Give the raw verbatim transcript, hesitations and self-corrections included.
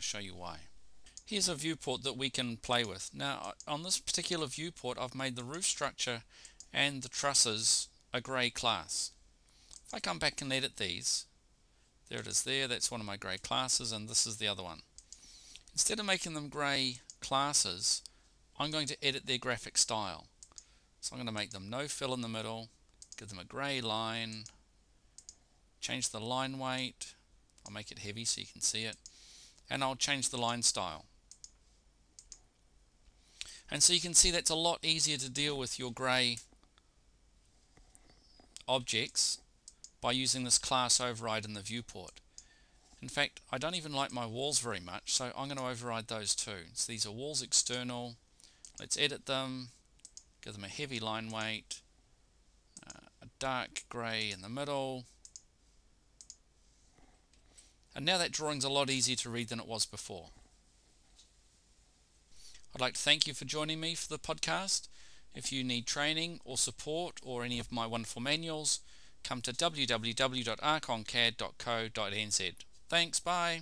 to show you why. Here's a viewport that we can play with. Now on this particular viewport I've made the roof structure and the trusses a grey class. If I come back and edit these, there it is there, that's one of my grey classes and this is the other one. Instead of making them grey classes, I'm going to edit their graphic style. So I'm going to make them no fill in the middle, give them a grey line, change the line weight, I'll make it heavy so you can see it, and I'll change the line style. And so you can see that's a lot easier to deal with your grey objects by using this class override in the viewport. In fact, I don't even like my walls very much, so I'm going to override those too. So these are walls external. Let's edit them, give them a heavy line weight, uh, a dark grey in the middle. And now that drawing's a lot easier to read than it was before. I'd like to thank you for joining me for the podcast. If you need training or support or any of my wonderful manuals, come to w w w dot archoncad dot co dot n z. Thanks, bye.